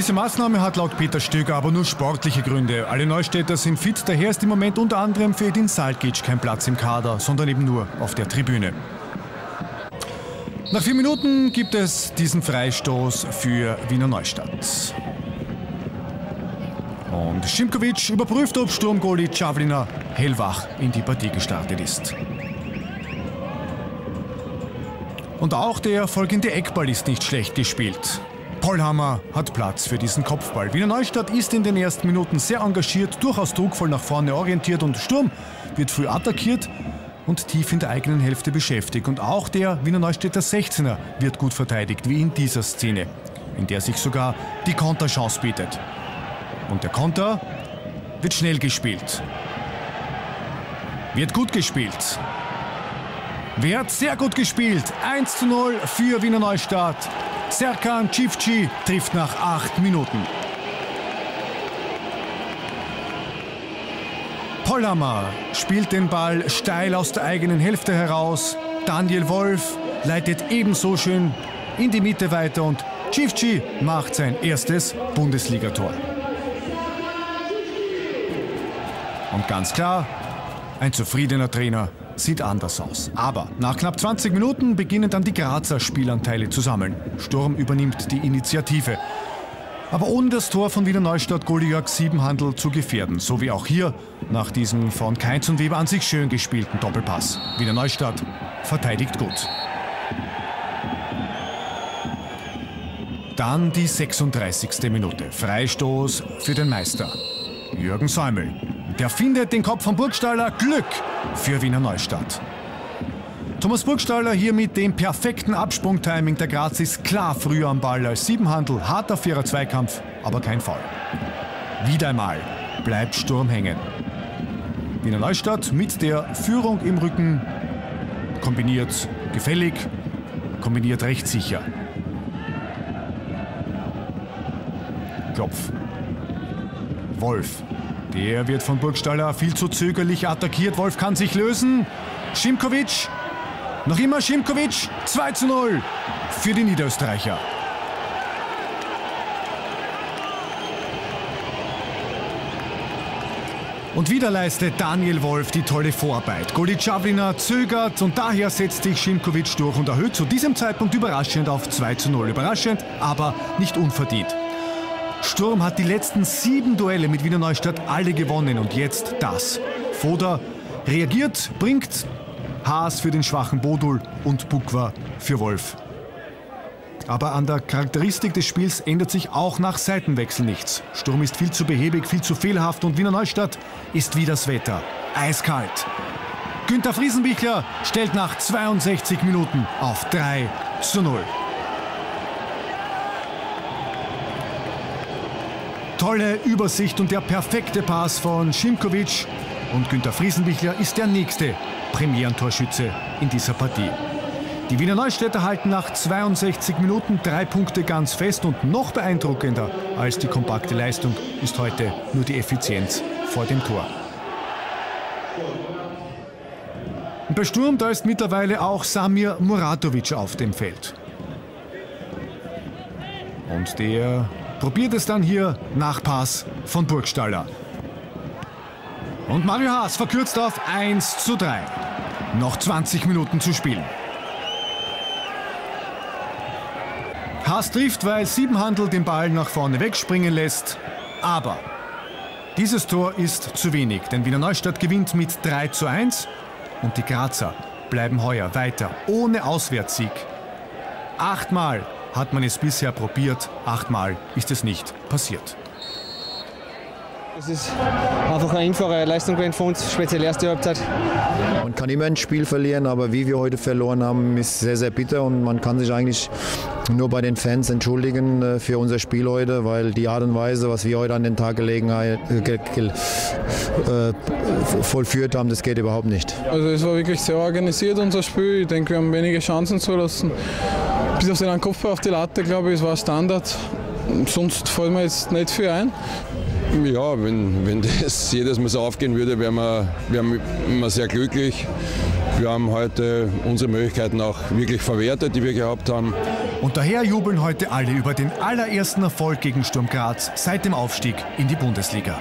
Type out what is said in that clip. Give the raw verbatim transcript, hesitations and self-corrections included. Diese Maßnahme hat laut Peter Stöger aber nur sportliche Gründe. Alle Neustädter sind fit, daher ist im Moment unter anderem für Edin Salkic kein Platz im Kader, sondern eben nur auf der Tribüne. Nach vier Minuten gibt es diesen Freistoß für Wiener Neustadt. Und Şimkoviç überprüft, ob Sturmgoalie Cavlina hellwach in die Partie gestartet ist. Und auch der folgende Eckball ist nicht schlecht gespielt. Pollhammer hat Platz für diesen Kopfball. Wiener Neustadt ist in den ersten Minuten sehr engagiert, durchaus druckvoll nach vorne orientiert und Sturm wird früh attackiert und tief in der eigenen Hälfte beschäftigt. Und auch der Wiener Neustädter sechzehner wird gut verteidigt, wie in dieser Szene, in der sich sogar die Konterchance bietet. Und der Konter wird schnell gespielt. Wird gut gespielt. Wer hat sehr gut gespielt? eins zu null für Wiener Neustadt. Serkan Ciftci trifft nach acht Minuten. Pollhammer spielt den Ball steil aus der eigenen Hälfte heraus. Daniel Wolf leitet ebenso schön in die Mitte weiter und Ciftci macht sein erstes Bundesligator. Und ganz klar, ein zufriedener Trainer sieht anders aus. Aber nach knapp zwanzig Minuten beginnen dann die Grazer Spielanteile zu sammeln. Sturm übernimmt die Initiative. Aber ohne das Tor von Wiener Neustadt-Goalie Jörg Siebenhandl zu gefährden. So wie auch hier nach diesem von Kainz und Weber an sich schön gespielten Doppelpass. Wiener Neustadt verteidigt gut. Dann die sechsunddreißigste Minute. Freistoß für den Meister, Jürgen Säumel. Der findet den Kopf von Burgstaller. Glück für Wiener Neustadt. Thomas Burgstaller hier mit dem perfekten Absprungtiming. Der Graz ist klar früher am Ball als Siebenhandl. Harter, fairer Zweikampf, aber kein Foul. Wieder einmal bleibt Sturm hängen. Wiener Neustadt mit der Führung im Rücken. Kombiniert gefällig, kombiniert recht sicher. Klopf. Wolf. Der wird von Burgstaller viel zu zögerlich attackiert. Wolf kann sich lösen. Şimkoviç. Noch immer Şimkoviç. zwei zu null für die Niederösterreicher. Und wieder leistet Daniel Wolf die tolle Vorarbeit. Goalie Cavlina zögert und daher setzt sich Şimkoviç durch und erhöht zu diesem Zeitpunkt überraschend auf zwei zu null. Überraschend, aber nicht unverdient. Sturm hat die letzten sieben Duelle mit Wiener Neustadt alle gewonnen und jetzt das. Foda reagiert, bringt Haas für den schwachen Bodul und Bukwa für Wolf. Aber an der Charakteristik des Spiels ändert sich auch nach Seitenwechsel nichts. Sturm ist viel zu behäbig, viel zu fehlerhaft und Wiener Neustadt ist wie das Wetter. Eiskalt. Günther Friesenbichler stellt nach zweiundsechzig Minuten auf drei zu null. Tolle Übersicht und der perfekte Pass von Şimkoviç. Und Günther Friesenbichler ist der nächste Premierentorschütze in dieser Partie. Die Wiener Neustädter halten nach zweiundsechzig Minuten drei Punkte ganz fest. Und noch beeindruckender als die kompakte Leistung ist heute nur die Effizienz vor dem Tor. Und bei Sturm, da ist mittlerweile auch Samir Muratovic auf dem Feld. Und der probiert es dann hier nach Pass von Burgstaller. Und Mario Haas verkürzt auf eins zu drei. Noch zwanzig Minuten zu spielen. Haas trifft, weil Siebenhandl den Ball nach vorne wegspringen lässt. Aber dieses Tor ist zu wenig, denn Wiener Neustadt gewinnt mit drei zu eins. Und die Grazer bleiben heuer weiter ohne Auswärtssieg. Achtmal hat man es bisher probiert, achtmal ist es nicht passiert. Es ist einfach eine einfache Leistung von uns, speziell erste Halbzeit. Man kann immer ein Spiel verlieren, aber wie wir heute verloren haben, ist sehr, sehr bitter. Und man kann sich eigentlich nur bei den Fans entschuldigen für unser Spiel heute, weil die Art und Weise, was wir heute an den Tag Gelegenheit, äh, vollführt haben, das geht überhaupt nicht. Also es war wirklich sehr organisiert, unser Spiel. Ich denke, wir haben wenige Chancen zulassen. Bis auf den Kopfball auf die Latte, glaube ich, es war Standard. Sonst fällt mir jetzt nicht viel ein. Ja, wenn, wenn das jedes Mal so aufgehen würde, wären wir, wären wir sehr glücklich. Wir haben heute unsere Möglichkeiten auch wirklich verwertet, die wir gehabt haben. Und daher jubeln heute alle über den allerersten Erfolg gegen Sturm Graz seit dem Aufstieg in die Bundesliga.